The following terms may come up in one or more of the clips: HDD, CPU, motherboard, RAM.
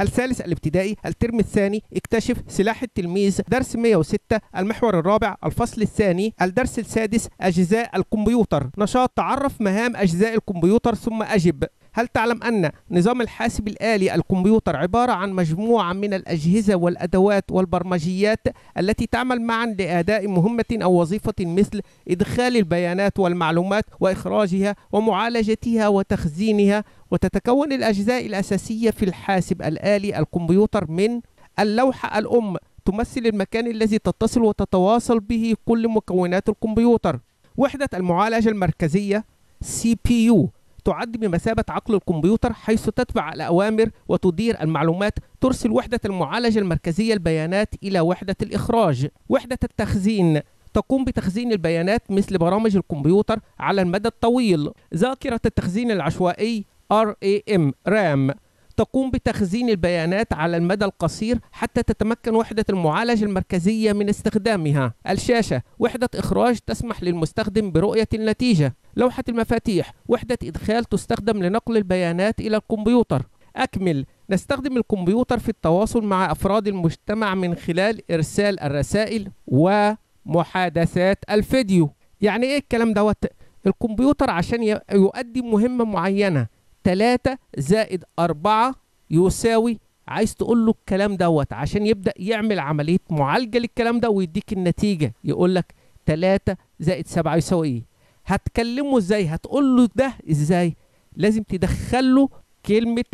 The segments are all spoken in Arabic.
الثالث الابتدائي الترم الثاني اكتشف سلاح التلميذ درس 106 المحور الرابع الفصل الثاني الدرس السادس أجزاء الكمبيوتر نشاط تعرف مهام أجزاء الكمبيوتر ثم أجب. هل تعلم أن نظام الحاسب الآلي الكمبيوتر عبارة عن مجموعة من الأجهزة والأدوات والبرمجيات التي تعمل معا لأداء مهمة أو وظيفة مثل إدخال البيانات والمعلومات وإخراجها ومعالجتها وتخزينها؟ وتتكون الأجزاء الأساسية في الحاسب الآلي الكمبيوتر من اللوحة الأم تمثل المكان الذي تتصل وتتواصل به كل مكونات الكمبيوتر، وحدة المعالجة المركزية CPU تعد بمثابة عقل الكمبيوتر حيث تتبع الأوامر وتدير المعلومات، ترسل وحدة المعالجة المركزية البيانات إلى وحدة الإخراج. وحدة التخزين تقوم بتخزين البيانات مثل برامج الكمبيوتر على المدى الطويل. ذاكرة التخزين العشوائي RAM تقوم بتخزين البيانات على المدى القصير حتى تتمكن وحدة المعالجة المركزية من استخدامها. الشاشة وحدة إخراج تسمح للمستخدم برؤية النتيجة. لوحة المفاتيح وحدة إدخال تستخدم لنقل البيانات إلى الكمبيوتر. أكمل، نستخدم الكمبيوتر في التواصل مع أفراد المجتمع من خلال إرسال الرسائل ومحادثات الفيديو. يعني إيه الكلام دوت؟ الكمبيوتر عشان يؤدي مهمة معينة 3 زائد 4 يساوي، عايز تقول له الكلام دوت عشان يبدأ يعمل عملية معالجة للكلام ده ويديك النتيجة، يقول لك 3 زائد 7 يساوي إيه؟ هتكلمه إزاي؟ هتقول له ده إزاي؟ لازم تدخل له كلمة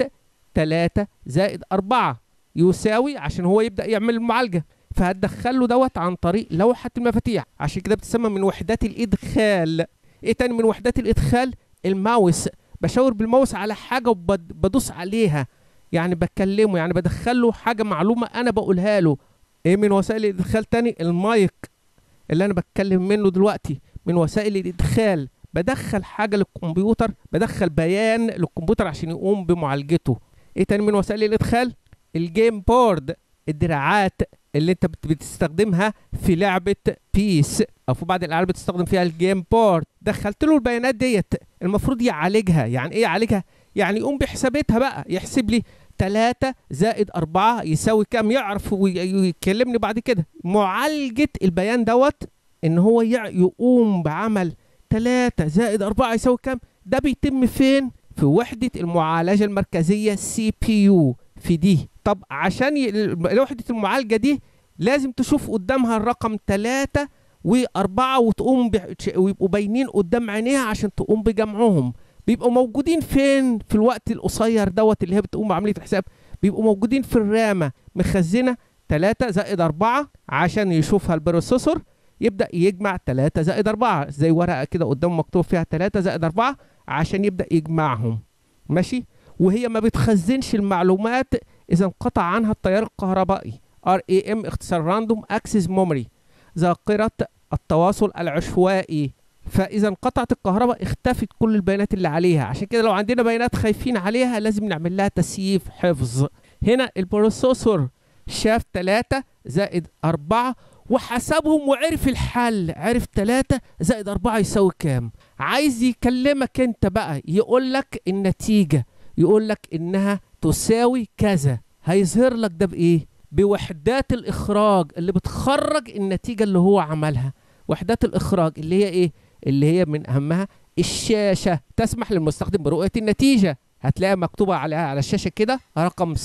3 زائد 4 يساوي عشان هو يبدأ يعمل المعالجة، فهتدخل له دوت عن طريق لوحة المفاتيح، عشان كده بتسمى من وحدات الإدخال. إيه تاني من وحدات الإدخال؟ الماوس، بشاور بالماوس على حاجة وبدوس عليها، يعني بكلمه، يعني بدخل له حاجة معلومة أنا بقولها له. إيه من وسائل الإدخال تاني؟ المايك اللي أنا بتكلم منه دلوقتي من وسائل الإدخال، بدخل حاجة للكمبيوتر، بدخل بيان للكمبيوتر عشان يقوم بمعالجته. إيه تاني من وسائل الإدخال؟ الجيم بورد، الدراعات اللي أنت بتستخدمها في لعبة بيس أو في بعض الألعاب بتستخدم فيها الجيم بورد، دخلت له البيانات ديت المفروض يعالجها. يعني إيه يعالجها؟ يعني يقوم بحسابتها بقى، يحسب لي 3 زائد 4 يساوي كام، يعرف ويكلمني بعد كده. معالجة البيان دوت إن هو يقوم بعمل 3 زائد 4 يساوي كام، ده بيتم فين؟ في وحدة المعالجة المركزية CPU في دي. طب عشان وحدة المعالجة دي لازم تشوف قدامها الرقم 3 و4 وتقوم ويبقوا باينين قدام عينيها عشان تقوم بجمعهم. بيبقوا موجودين فين في الوقت القصير دوت اللي هي بتقوم بعملية الحساب؟ بيبقوا موجودين في الرامة مخزنة 3 زائد 4 عشان يشوفها البروسيسور يبدأ يجمع 3 زائد 4 زي ورقة كده قدامه مكتوب فيها 3 زائد 4 عشان يبدأ يجمعهم. ماشي؟ وهي ما بتخزنش المعلومات إذا انقطع عنها التيار الكهربائي. RAM اختصار راندوم اكسس ميموري، ذاكرة التواصل العشوائي، فإذا انقطعت الكهرباء اختفت كل البيانات اللي عليها، عشان كده لو عندنا بيانات خايفين عليها لازم نعمل لها تسييف حفظ. هنا البروسيسور شاف 3 زائد 4 وحسبهم وعرف الحل، عرف 3 زائد 4 يساوي كام. عايز يكلمك انت بقى يقول لك النتيجة، يقول لك انها تساوي كذا، هيظهر لك ده بايه؟ بوحدات الإخراج اللي بتخرج النتيجة اللي هو عملها. وحدات الإخراج اللي هي إيه؟ اللي هي من أهمها الشاشة، تسمح للمستخدم برؤية النتيجة، هتلاقيها مكتوبة عليها على الشاشة كده رقم 7،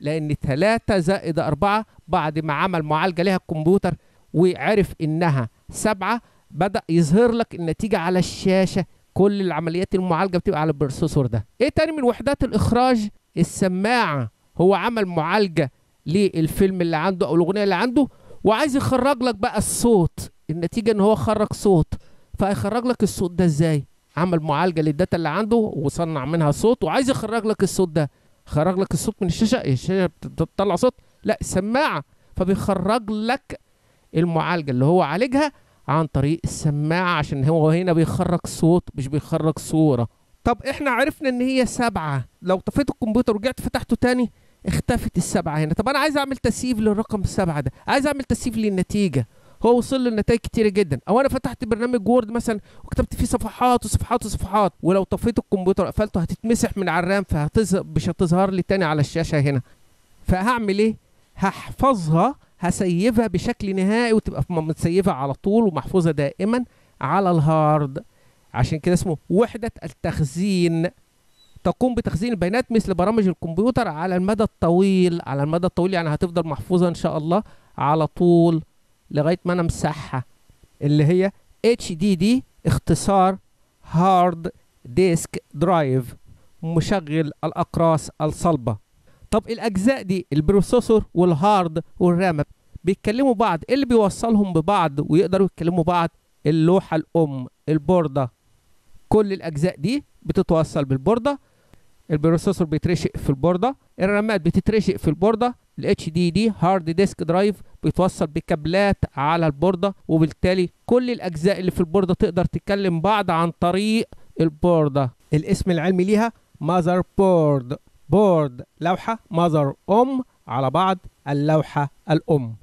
لأن 3 زائد 4 بعد ما عمل معالجة لها الكمبيوتر وعرف إنها 7 بدأ يظهر لك النتيجة على الشاشة. كل العمليات المعالجة بتبقى على البروسيسور ده. إيه تاني من وحدات الإخراج؟ السماعة، هو عمل معالجة للفيلم اللي عنده او الاغنيه اللي عنده وعايز يخرج لك بقى الصوت، النتيجه ان هو خرج صوت، فهيخرج لك الصوت ده ازاي؟ عمل معالجه للداتا اللي عنده وصنع منها صوت وعايز يخرج لك الصوت ده، خرج لك الصوت من الشاشه، الشاشه بتطلع صوت؟ لا، السماعه، فبيخرج لك المعالجه اللي هو عالجها عن طريق السماعه، عشان هو هنا بيخرج صوت مش بيخرج صوره. طب احنا عرفنا ان هي 7، لو طفيت الكمبيوتر ورجعت فتحته تاني اختفت ال7 هنا. طب انا عايز اعمل تسييف للرقم 7 ده، عايز اعمل تسييف للنتيجه، هو وصل لنتائج كتيره جدا. او انا فتحت برنامج وورد مثلا وكتبت فيه صفحات وصفحات وصفحات، ولو طفيت الكمبيوتر قفلته هتتمسح من على الرام، مش هتظهر لي تاني على الشاشه هنا. فهعمل ايه؟ هحفظها، هسيفها بشكل نهائي وتبقى متسيفه على طول ومحفوظه دائما على الهارد. عشان كده اسمه وحده التخزين. تقوم بتخزين البيانات مثل برامج الكمبيوتر على المدى الطويل. على المدى الطويل يعني هتفضل محفوظه ان شاء الله على طول لغايه ما انا امسحها، اللي هي HDD اختصار هارد ديسك درايف، مشغل الاقراص الصلبه. طب الاجزاء دي البروسيسور والهارد والرام بيتكلموا بعض، ايه اللي بيوصلهم ببعض ويقدروا يتكلموا بعض؟ اللوحه الام، البورده. كل الاجزاء دي بتتوصل بالبورده، البروسيسور بيترشق في البورده، الرامات بتترشق في البورده، ال HDD هارد ديسك درايف بيتوصل بكابلات على البورده، وبالتالي كل الاجزاء اللي في البورده تقدر تتكلم بعض عن طريق البورده. الاسم العلمي ليها ماذر بورد. بورد لوحه، ماذر ام، على بعض اللوحه الام.